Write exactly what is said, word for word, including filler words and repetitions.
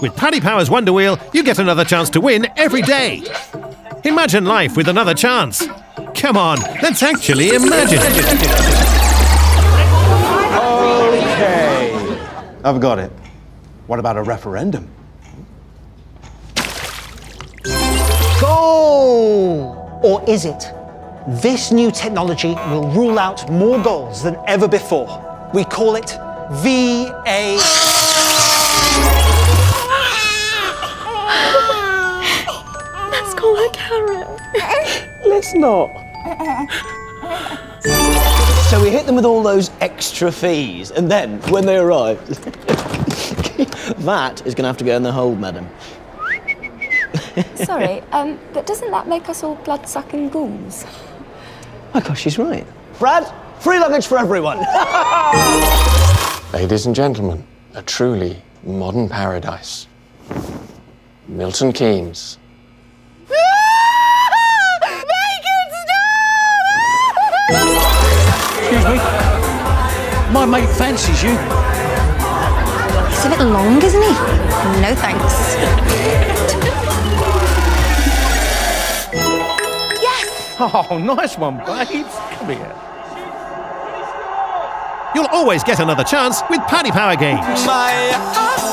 With Paddy Power's Wonder Wheel, you get another chance to win every day. Imagine life with another chance. Come on, let's actually imagine it. Okay, I've got it. What about a referendum? Goal! Or is it? This new technology will rule out more goals than ever before. We call it V A R Let's call her Karen. Let's not. So we hit them with all those extra fees, and then, when they arrive... that is going to have to go in the hold, madam. Sorry, um, but doesn't that make us all blood-sucking ghouls? Oh, gosh, she's right. Brad, free luggage for everyone! Ladies and gentlemen, a truly modern paradise. Milton Keynes. Excuse me. My mate fancies you. He's a bit long, isn't he? No thanks. Oh, nice one, babes. Come here. You'll always get another chance with Paddy Power games. My